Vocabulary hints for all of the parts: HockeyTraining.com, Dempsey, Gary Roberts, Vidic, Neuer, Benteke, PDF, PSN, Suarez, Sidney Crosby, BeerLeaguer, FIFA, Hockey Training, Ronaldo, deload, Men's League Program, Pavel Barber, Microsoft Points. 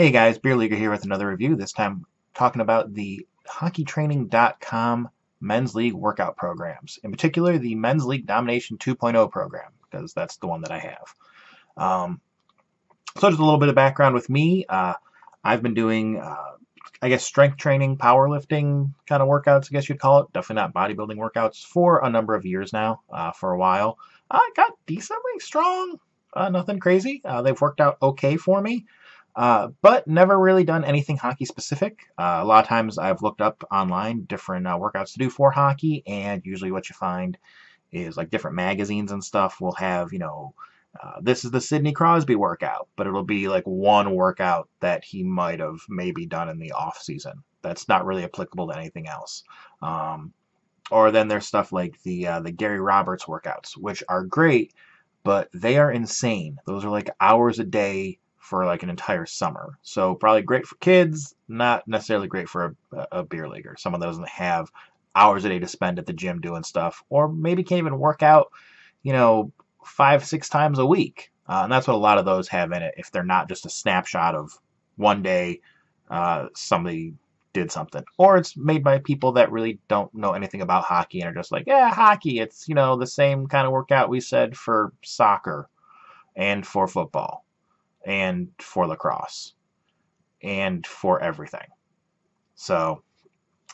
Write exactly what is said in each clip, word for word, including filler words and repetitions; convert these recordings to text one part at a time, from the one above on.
Hey guys, BeerLeaguer here with another review, this time talking about the Hockey Training dot com Men's League Workout Programs. In particular, the Men's League Domination two point oh program, because that's the one that I have. Um, so just a little bit of background with me. Uh, I've been doing, uh, I guess, strength training, powerlifting kind of workouts, I guess you'd call it. Definitely not bodybuilding workouts for a number of years now, uh, for a while. I got decently strong, uh, nothing crazy. Uh, they've worked out okay for me. Uh, but never really done anything hockey specific. Uh, a lot of times I've looked up online different uh, workouts to do for hockey, and usually what you find is like different magazines and stuff will have, you know, uh, this is the Sidney Crosby workout, but it'll be like one workout that he might have maybe done in the off season. That's not really applicable to anything else. Um, or then there's stuff like the, uh, the Gary Roberts workouts, which are great, but they are insane. Those are like hours a day for like an entire summer. So probably great for kids, not necessarily great for a, a beer leaguer, someone that doesn't have hours a day to spend at the gym doing stuff, or maybe can't even work out, you know, five, six times a week. Uh, and that's what a lot of those have in it, if they're not just a snapshot of one day uh, somebody did something. Or it's made by people that really don't know anything about hockey and are just like, yeah, hockey, it's, you know, the same kind of workout we said for soccer and for football and for lacrosse and for everything. So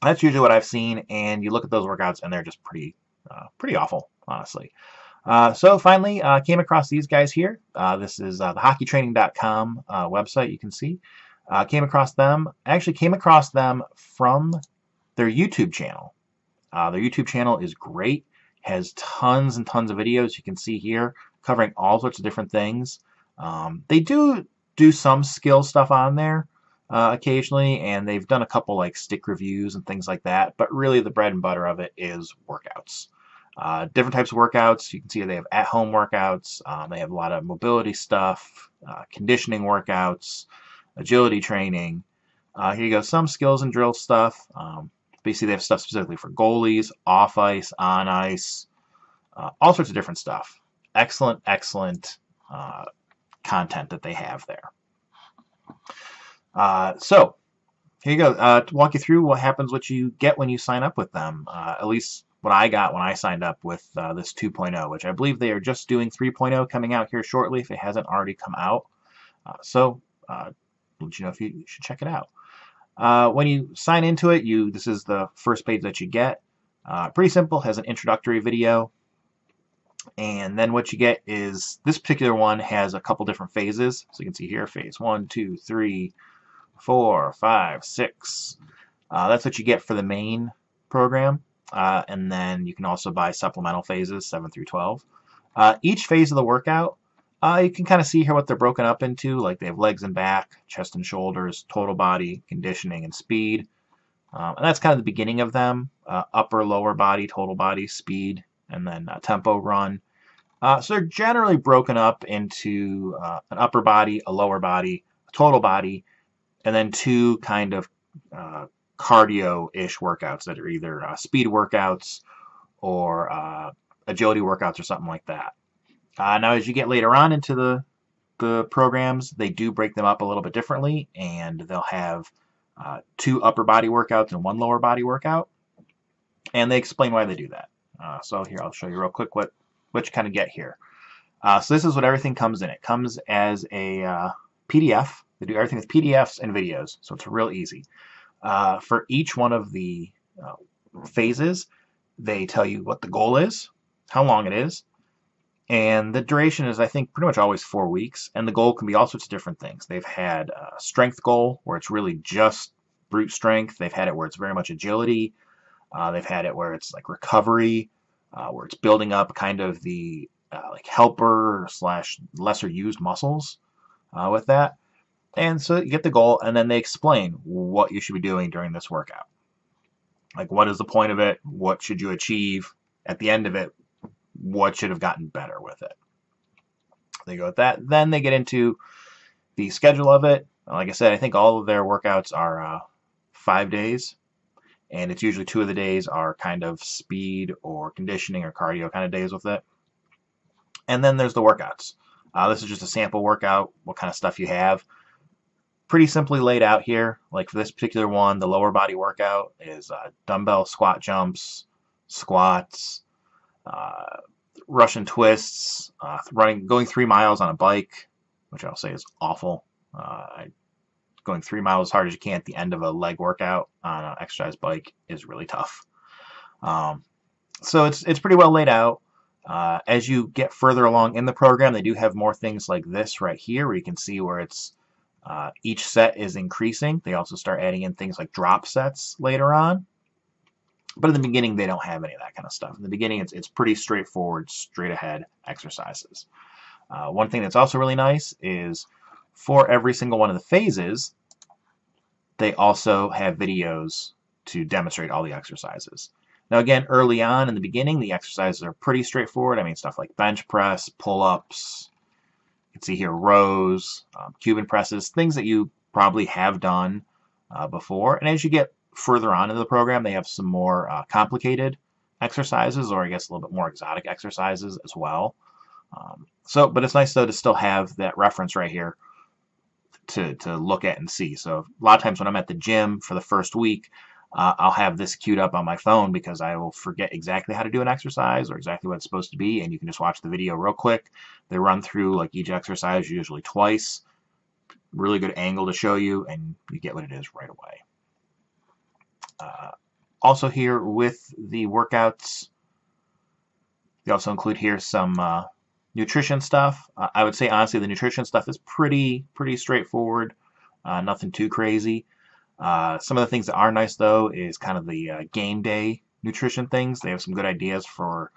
that's usually what I've seen, and you look at those workouts and they're just pretty uh, pretty awful, honestly. Uh, so finally uh, came across these guys here. Uh, this is uh, the Hockey Training dot com uh, website. You can see uh, came across them actually came across them from their YouTube channel. Uh, their YouTube channel is great, has tons and tons of videos you can see here covering all sorts of different things. Um, they do do some skill stuff on there uh, occasionally, and they've done a couple like stick reviews and things like that, but really the bread and butter of it is workouts. Uh, different types of workouts. You can see they have at-home workouts. Um, they have a lot of mobility stuff, uh, conditioning workouts, agility training. Uh, here you go, some skills and drill stuff. Um, basically, they have stuff specifically for goalies, off ice, on ice, uh, all sorts of different stuff. Excellent, excellent uh, content that they have there. Uh, so here you go, uh, to walk you through what happens, what you get when you sign up with them, uh, at least what I got when I signed up with uh, this two point oh, which I believe they are just doing three point oh coming out here shortly if it hasn't already come out. Uh, so uh, let you know if you, you should check it out. Uh, when you sign into it, you this is the first page that you get. Uh, pretty simple, has an introductory video. And then what you get is, this particular one has a couple different phases. So you can see here, phase one, two, three, four, five, six. Uh, that's what you get for the main program. Uh, and then you can also buy supplemental phases, seven through twelve. Uh, each phase of the workout, uh, you can kind of see here what they're broken up into. Like they have legs and back, chest and shoulders, total body, conditioning, and speed. Um, and that's kind of the beginning of them. Uh, upper, lower body, total body, speed, and then a tempo run. Uh, so they're generally broken up into uh, an upper body, a lower body, a total body, and then two kind of uh, cardio-ish workouts that are either uh, speed workouts or uh, agility workouts or something like that. Uh, now as you get later on into the, the programs, they do break them up a little bit differently, and they'll have uh, two upper body workouts and one lower body workout, and they explain why they do that. Uh, so here, I'll show you real quick what, what you kind of get here. Uh, so this is what everything comes in. It comes as a uh, P D F. They do everything with P D Fs and videos, so it's real easy. Uh, for each one of the uh, phases, they tell you what the goal is, how long it is, and the duration is, I think, pretty much always four weeks, and the goal can be all sorts of different things. They've had a strength goal, where it's really just brute strength. They've had it where it's very much agility. Uh, they've had it where it's like recovery, uh, where it's building up kind of the uh, like helper slash lesser used muscles uh, with that. And so you get the goal, and then they explain what you should be doing during this workout. Like, what is the point of it? What should you achieve? At the end of it, what should have gotten better with it? They go with that. Then they get into the schedule of it. Like I said, I think all of their workouts are uh, five days. And it's usually two of the days are kind of speed or conditioning or cardio kind of days with it. And then there's the workouts. Uh, this is just a sample workout, what kind of stuff you have. pretty simply laid out here. Like for this particular one, the lower body workout is uh, dumbbell squat jumps, squats, uh, Russian twists, uh, running, going three miles on a bike, which I'll say is awful. Uh, going three miles as hard as you can at the end of a leg workout on an exercise bike is really tough. Um, so it's it's pretty well laid out. Uh, as you get further along in the program, they do have more things like this right here, where you can see where it's uh, each set is increasing. They also start adding in things like drop sets later on. But in the beginning, they don't have any of that kind of stuff. In the beginning, it's, it's pretty straightforward, straight ahead exercises. Uh, one thing that's also really nice is for every single one of the phases, they also have videos to demonstrate all the exercises. Now again, early on in the beginning, the exercises are pretty straightforward. I mean, stuff like bench press, pull-ups, you can see here rows, um, Cuban presses, things that you probably have done uh, before. And as you get further on in the program, they have some more uh, complicated exercises, or I guess a little bit more exotic exercises as well. Um, so, but it's nice though to still have that reference right here to, to look at and see. So a lot of times when I'm at the gym for the first week, uh, I'll have this queued up on my phone because I will forget exactly how to do an exercise or exactly what it's supposed to be, and you can just watch the video real quick. They run through like each exercise usually twice. Really good angle to show you, and you get what it is right away. Uh, also here with the workouts, they also include here some uh, nutrition stuff. Uh, I would say honestly the nutrition stuff is pretty pretty straightforward, uh, nothing too crazy. Uh, some of the things that are nice though is kind of the uh, game day nutrition things. They have some good ideas for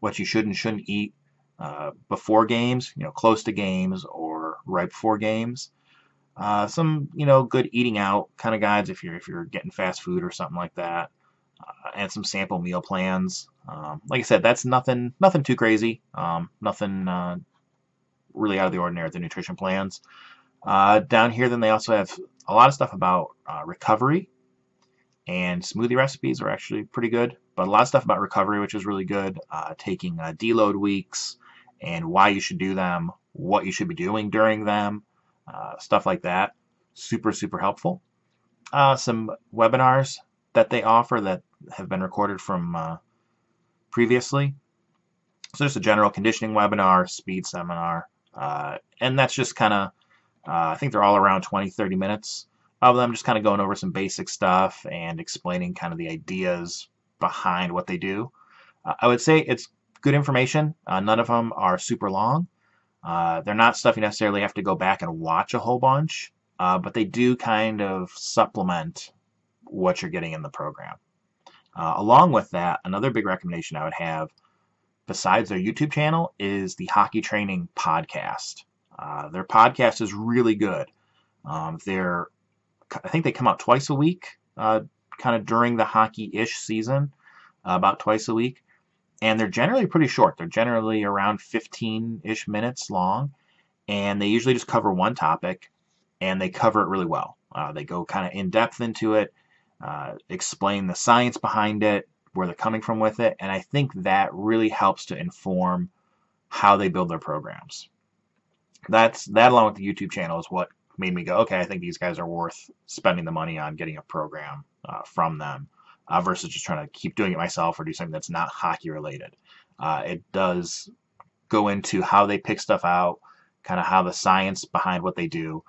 what you should and shouldn't eat uh, before games, you know, close to games or right before games. Uh, some, you know, good eating out kind of guides if you're if you're getting fast food or something like that, uh, and some sample meal plans. Um, like I said, that's nothing nothing too crazy, um, nothing uh, really out of the ordinary with the nutrition plans. Uh, down here, then they also have a lot of stuff about uh, recovery, and smoothie recipes are actually pretty good. But a lot of stuff about recovery, which is really good, uh, taking uh, deload weeks and why you should do them, what you should be doing during them. Uh, stuff like that, super super helpful. Uh, some webinars that they offer that have been recorded from uh, previously. So there's a general conditioning webinar, speed seminar, uh, and that's just kind of uh, I think they're all around twenty to thirty minutes of them, just kind of going over some basic stuff and explaining kind of the ideas behind what they do. Uh, I would say it's good information. Uh, none of them are super long. Uh, they're not stuff you necessarily have to go back and watch a whole bunch, uh, but they do kind of supplement what you're getting in the program. Uh, along with that, another big recommendation I would have, besides their YouTube channel, is the Hockey Training podcast. Uh, their podcast is really good. Um, they're, I think they come out twice a week, uh, kind of during the hockey-ish season, uh, about twice a week. And they're generally pretty short. They're generally around fifteen-ish minutes long, and they usually just cover one topic, and they cover it really well. Uh, they go kind of in-depth into it, uh, explain the science behind it, where they're coming from with it, and I think that really helps to inform how they build their programs. That's that, along with the YouTube channel, is what made me go, okay, I think these guys are worth spending the money on getting a program uh, from them. Uh, versus just trying to keep doing it myself or do something that's not hockey related. Uh, it does go into how they pick stuff out, kind of how the science behind what they do,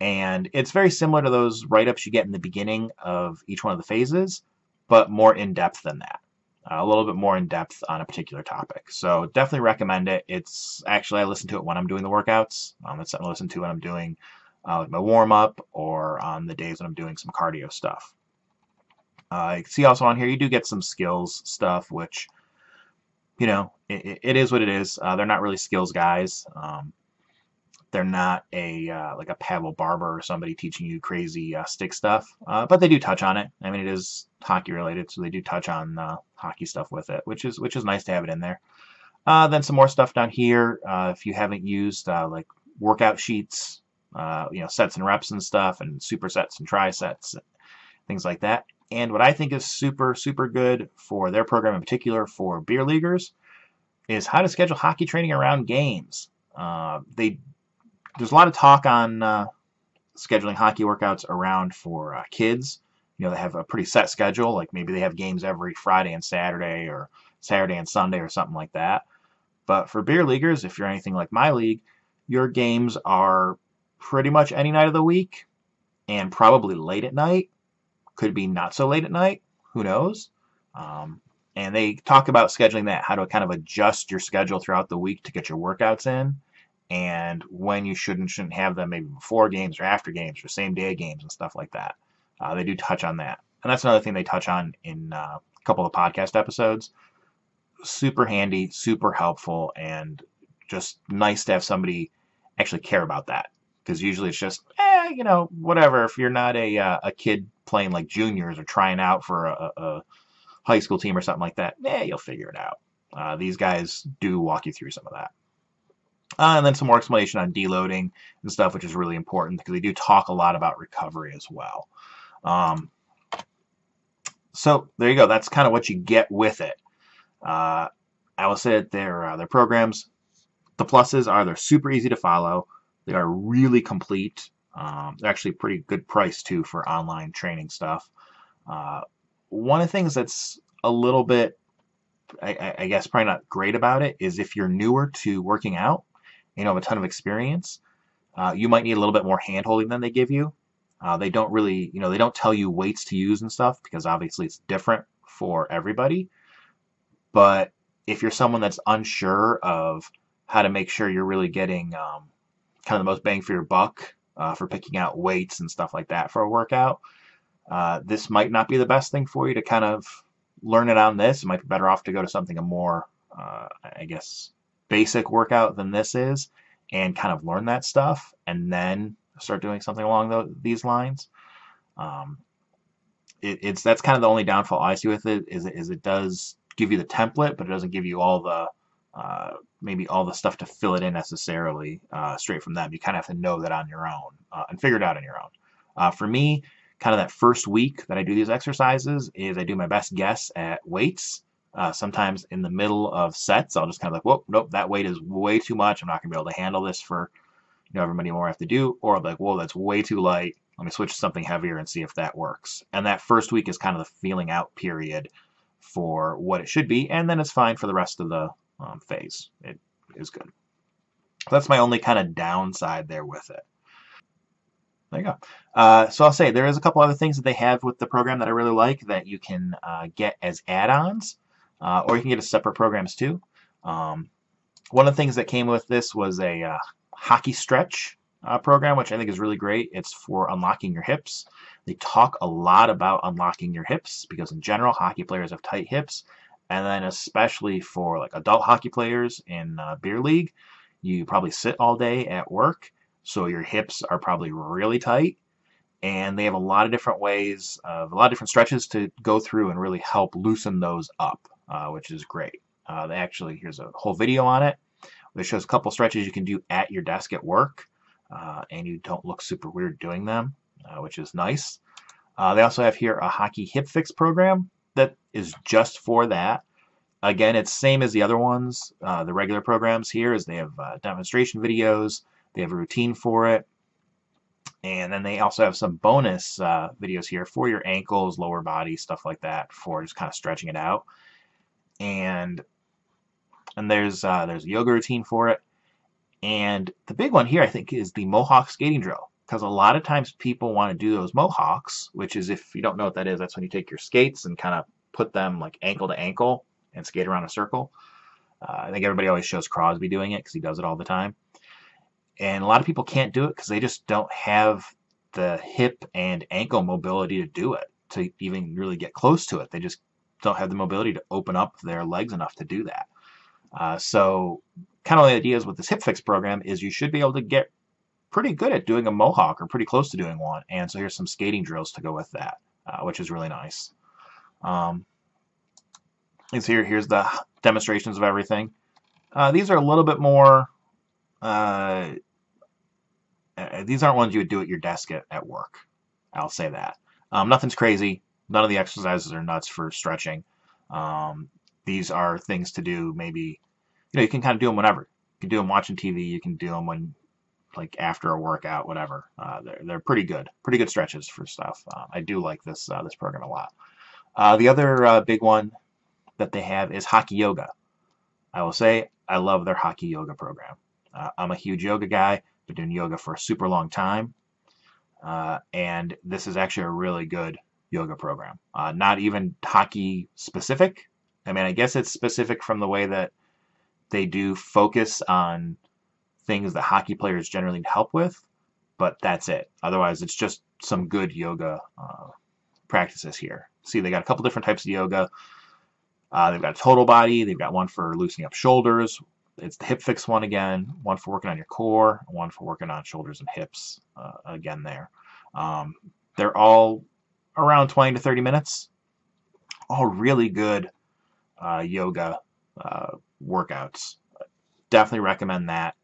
and it's very similar to those write-ups you get in the beginning of each one of the phases, but more in-depth than that. Uh, a little bit more in-depth on a particular topic. So definitely recommend it. It's actually, I listen to it when I'm doing the workouts. Um, it's something I listen to when I'm doing uh, like my warm-up or on the days when I'm doing some cardio stuff. Uh, you can see also on here you do get some skills stuff, which, you know, it, it is what it is. Uh, they're not really skills guys. Um, they're not a uh, like a Pavel Barber or somebody teaching you crazy uh, stick stuff, uh, but they do touch on it. I mean, it is hockey related, so they do touch on uh, hockey stuff with it, which is which is nice to have it in there. Uh, then some more stuff down here. Uh, if you haven't used uh, like workout sheets, uh, you know, sets and reps and stuff, and supersets and trisets, things like that. And what I think is super, super good for their program in particular for BeerLeaguers is how to schedule hockey training around games. Uh, they There's a lot of talk on uh, scheduling hockey workouts around for uh, kids. You know, they have a pretty set schedule, like maybe they have games every Friday and Saturday or Saturday and Sunday or something like that. But for beer leaguers, if you're anything like my league, your games are pretty much any night of the week and probably late at night. Could be not so late at night. Who knows? Um, and they talk about scheduling that, how to kind of adjust your schedule throughout the week to get your workouts in, and when you should and shouldn't have them, maybe before games or after games or same day games and stuff like that. Uh, they do touch on that. And that's another thing they touch on in uh, a couple of podcast episodes. Super handy, super helpful, and just nice to have somebody actually care about that. Because usually it's just, eh, you know, whatever. If you're not a uh, a kid playing like juniors or trying out for a, a high school team or something like that, eh, you'll figure it out. Uh, these guys do walk you through some of that. Uh, and then some more explanation on deloading and stuff, which is really important because they do talk a lot about recovery as well. Um, so there you go. That's kind of what you get with it. Uh, I will say that their, uh, their programs, the pluses are they're super easy to follow. They are really complete. Um, they're actually pretty good price, too, for online training stuff. Uh, one of the things that's a little bit, I, I guess, probably not great about it is if you're newer to working out, you know, have a ton of experience, uh, you might need a little bit more hand-holding than they give you. Uh, they don't really, you know, they don't tell you weights to use and stuff because obviously it's different for everybody. But if you're someone that's unsure of how to make sure you're really getting um, kind of the most bang for your buck uh, for picking out weights and stuff like that for a workout, uh, this might not be the best thing for you to kind of learn it on this. It might be better off to go to something a more, uh, I guess, basic workout than this is and kind of learn that stuff and then start doing something along the, these lines. Um, it, it's that's kind of the only downfall I see with it is, is it does give you the template, but it doesn't give you all the uh, maybe all the stuff to fill it in necessarily uh, straight from them. You kind of have to know that on your own uh, and figure it out on your own. Uh, for me, kind of that first week that I do these exercises is I do my best guess at weights. Uh, sometimes in the middle of sets, I'll just kind of like, whoa, nope, that weight is way too much. I'm not going to be able to handle this for you know, however many more I have to do. Or I'm like, whoa, that's way too light. Let me switch to something heavier and see if that works. And that first week is kind of the feeling out period for what it should be. And then it's fine for the rest of the um, phase. It is good. That's my only kind of downside there with it. There you go. Uh, so I'll say there is a couple other things that they have with the program that I really like that you can uh, get as add-ons, uh, or you can get as separate programs too. Um, one of the things that came with this was a uh, hockey stretch uh, program, which I think is really great. It's for unlocking your hips. They talk a lot about unlocking your hips because in general, hockey players have tight hips, and then especially for like adult hockey players in uh, beer league, you probably sit all day at work. So your hips are probably really tight, and they have a lot of different ways, uh, a lot of different stretches to go through and really help loosen those up, uh, which is great. Uh, they actually, here's a whole video on it, which shows a couple stretches you can do at your desk at work, uh, and you don't look super weird doing them, uh, which is nice. Uh, they also have here a hockey hip fix program that is just for that. Again, it's same as the other ones. Uh, the regular programs here is they have uh, demonstration videos. They have a routine for it. And then they also have some bonus uh, videos here for your ankles, lower body, stuff like that for just kind of stretching it out. And and there's, uh, there's a yoga routine for it. And the big one here, I think, is the Mohawk skating drill. Because a lot of times people want to do those Mohawks, which is, if you don't know what that is, that's when you take your skates and kind of put them like ankle to ankle and skate around a circle. Uh, I think everybody always shows Crosby doing it because he does it all the time. And a lot of people can't do it because they just don't have the hip and ankle mobility to do it, to even really get close to it. They just don't have the mobility to open up their legs enough to do that. Uh, so kind of the idea is with this hip fix program is you should be able to get pretty good at doing a Mohawk or pretty close to doing one. And so here's some skating drills to go with that, uh, which is really nice. Um, and so here, here's the demonstrations of everything. Uh, these are a little bit more... Uh, Uh, these aren't ones you would do at your desk at, at work. I'll say that. Um, nothing's crazy. None of the exercises are nuts for stretching. Um, these are things to do maybe, you know, you can kind of do them whenever. You can do them watching T V. You can do them when like after a workout, whatever. Uh, they're, they're pretty good, pretty good stretches for stuff. Um, I do like this, uh, this program a lot. Uh, the other uh, big one that they have is hockey yoga. I will say I love their hockey yoga program. Uh, I'm a huge yoga guy. Been doing yoga for a super long time. Uh, and this is actually a really good yoga program. Uh, not even hockey specific. I mean, I guess it's specific from the way that they do focus on things that hockey players generally need help with, but that's it. Otherwise, it's just some good yoga uh, practices here. See, they got a couple different types of yoga. Uh, they've got a total body. They've got one for loosening up shoulders. It's the hip fix one again, one for working on your core, one for working on shoulders and hips uh, again there. Um, they're all around twenty to thirty minutes. All really good uh, yoga uh, workouts. Definitely recommend that.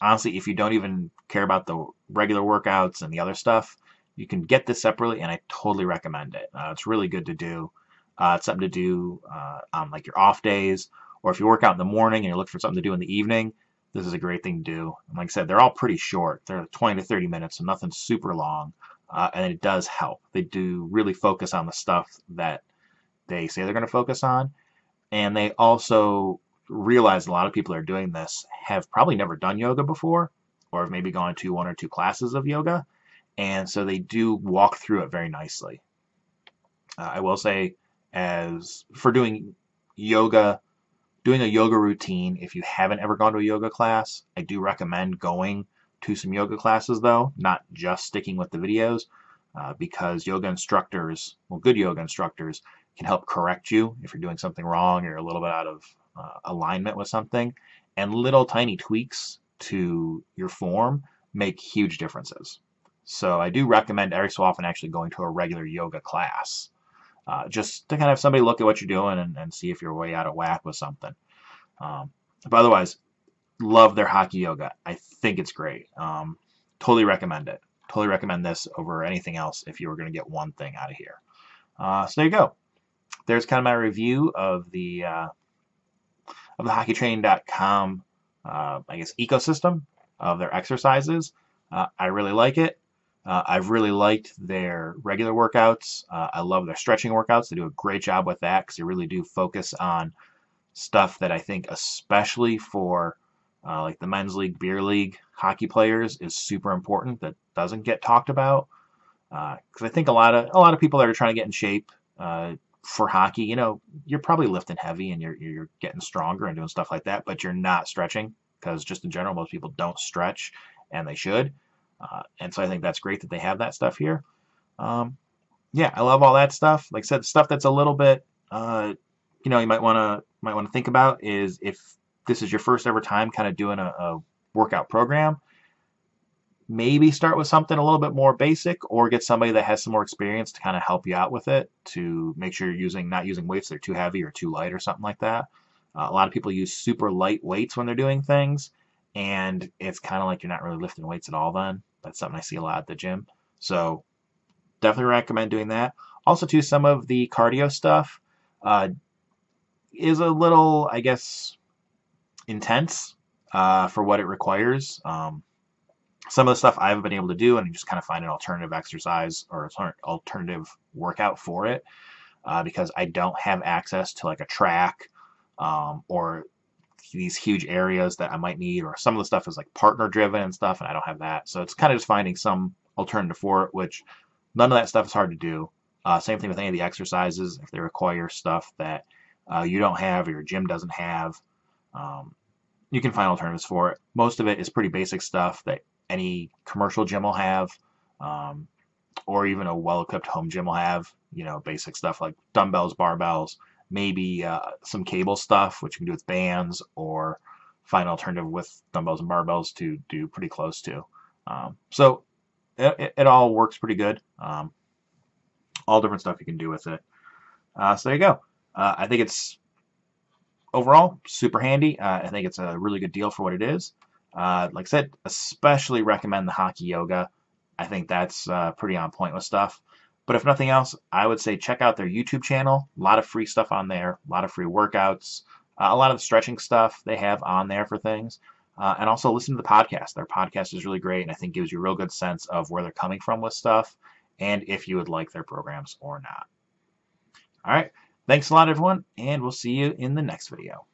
Honestly, if you don't even care about the regular workouts and the other stuff, you can get this separately, and I totally recommend it. Uh, it's really good to do. Uh, it's something to do uh, on like your off days, or if you work out in the morning and you're looking for something to do in the evening, this is a great thing to do. And like I said, they're all pretty short. They're twenty to thirty minutes, so nothing super long, uh, and it does help. They do really focus on the stuff that they say they're going to focus on, and they also realize a lot of people that are doing this have probably never done yoga before, or have maybe gone to one or two classes of yoga, and so they do walk through it very nicely. Uh, I will say, as for doing yoga, doing a yoga routine, if you haven't ever gone to a yoga class, I do recommend going to some yoga classes though, not just sticking with the videos, uh, because yoga instructors, well, good yoga instructors can help correct you if you're doing something wrong or you're a little bit out of uh, alignment with something, and little tiny tweaks to your form make huge differences. So I do recommend every so often actually going to a regular yoga class. Uh, just to kind of have somebody look at what you're doing and, and see if you're way out of whack with something. Um, but otherwise, love their hockey yoga. I think it's great. Um, totally recommend it. Totally recommend this over anything else if you were going to get one thing out of here. Uh, so there you go. There's kind of my review of the uh, of the hockey training dot com uh, I guess ecosystem of their exercises. Uh, I really like it. Uh, I've really liked their regular workouts. Uh, I love their stretching workouts. They do a great job with that because they really do focus on stuff that I think especially for uh, like the Men's League, Beer League hockey players is super important that doesn't get talked about. Because uh, I think a lot of a lot of people that are trying to get in shape uh, for hockey, you know, you're probably lifting heavy and you're, you're getting stronger and doing stuff like that, but you're not stretching because just in general most people don't stretch and they should. Uh, and so I think that's great that they have that stuff here. Um, yeah, I love all that stuff. Like I said, stuff that's a little bit, uh, you know, you might want to might want to think about is if this is your first ever time kind of doing a, a workout program, maybe start with something a little bit more basic or get somebody that has some more experience to kind of help you out with it to make sure you're using not using weights that are too heavy or too light or something like that. Uh, a lot of people use super light weights when they're doing things. And it's kind of like you're not really lifting weights at all then. That's something I see a lot at the gym. So definitely recommend doing that. Also, too, some of the cardio stuff uh, is a little, I guess, intense uh, for what it requires. Um, some of the stuff I haven't been able to do and just kind of find an alternative exercise or alternative workout for it uh, because I don't have access to like a track um, or these huge areas that I might need, or some of the stuff is like partner driven and stuff, and I don't have that. So it's kind of just finding some alternative for it, which none of that stuff is hard to do. Uh, same thing with any of the exercises. If they require stuff that uh, you don't have or your gym doesn't have, um, you can find alternatives for it. Most of it is pretty basic stuff that any commercial gym will have, um, or even a well-equipped home gym will have, you know, basic stuff like dumbbells, barbells, maybe uh, some cable stuff, which you can do with bands, or find an alternative with dumbbells and barbells to do pretty close to. Um, so it, it all works pretty good. Um, all different stuff you can do with it. Uh, so there you go. Uh, I think it's overall super handy. Uh, I think it's a really good deal for what it is. Uh, like I said, especially recommend the hockey yoga. I think that's uh, pretty on point with stuff. But if nothing else, I would say check out their YouTube channel. A lot of free stuff on there. A lot of free workouts. Uh, a lot of the stretching stuff they have on there for things. Uh, and also listen to the podcast. Their podcast is really great, and I think gives you a real good sense of where they're coming from with stuff and if you would like their programs or not. All right. Thanks a lot, everyone, and we'll see you in the next video.